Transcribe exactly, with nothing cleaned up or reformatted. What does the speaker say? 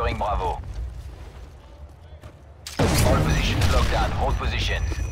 securing Bravo. All positions locked down. Hold positions.